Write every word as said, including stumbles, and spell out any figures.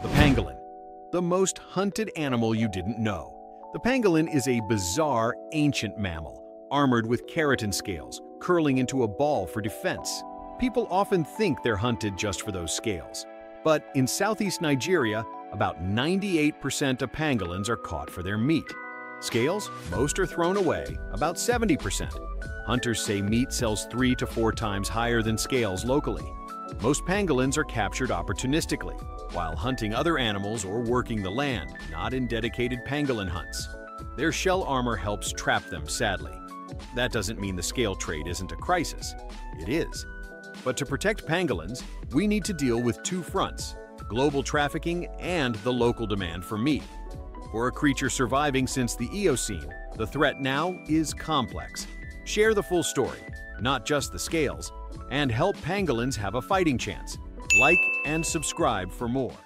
The pangolin, the most hunted animal you didn't know. The pangolin is a bizarre, ancient mammal, armored with keratin scales, curling into a ball for defense. People often think they're hunted just for those scales. But in southeast Nigeria, about ninety-eight percent of pangolins are caught for their meat. Scales? Most are thrown away, about seventy percent. Hunters say meat sells three to four times higher than scales locally. Most pangolins are captured opportunistically, while hunting other animals or working the land, not in dedicated pangolin hunts. Their shell armor helps trap them, sadly. That doesn't mean the scale trade isn't a crisis. It is. But to protect pangolins, we need to deal with two fronts: global trafficking and the local demand for meat. For a creature surviving since the Eocene, the threat now is complex. Share the full story, not just the scales, and help pangolins have a fighting chance. Like and subscribe for more.